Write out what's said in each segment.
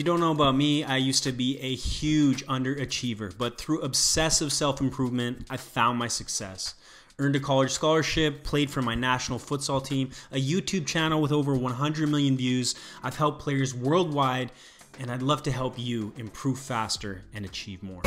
If you don't know about me, I used to be a huge underachiever, but through obsessive self-improvement, I found my success. Earned a college scholarship, played for my national futsal team, a YouTube channel with over 100 million views. I've helped players worldwide, and I'd love to help you improve faster and achieve more.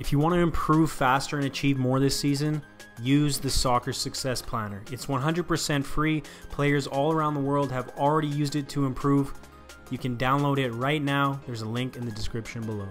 If you want to improve faster and achieve more this season, use the Soccer Success Planner. It's 100% free. Players all around the world have already used it to improve. You can download it right now. There's a link in the description below.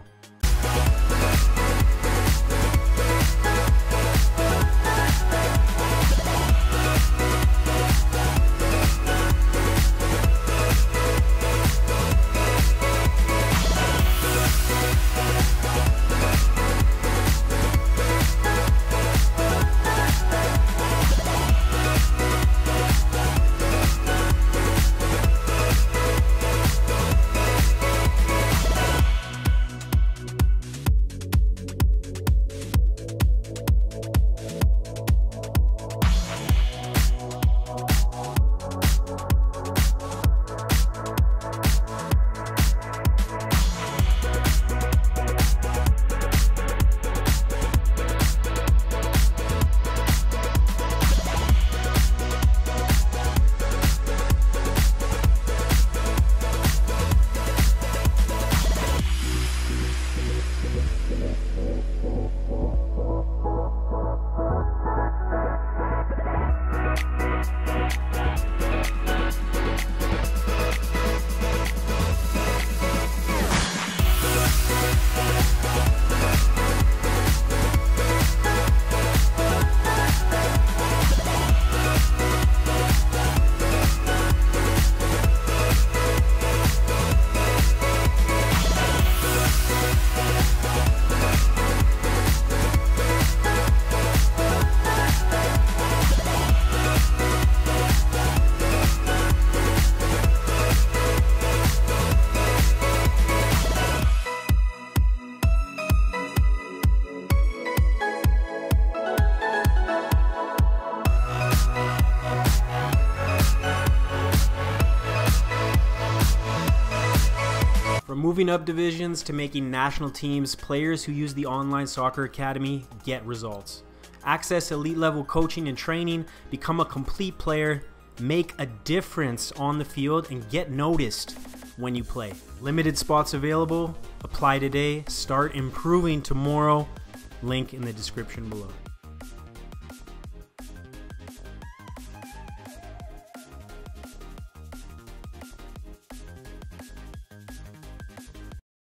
From moving up divisions to making national teams, players who use the online Soccer Academy get results. Access elite level coaching and training, become a complete player, make a difference on the field, and get noticed when you play. Limited spots available. Apply today. Start improving tomorrow. Link in the description below.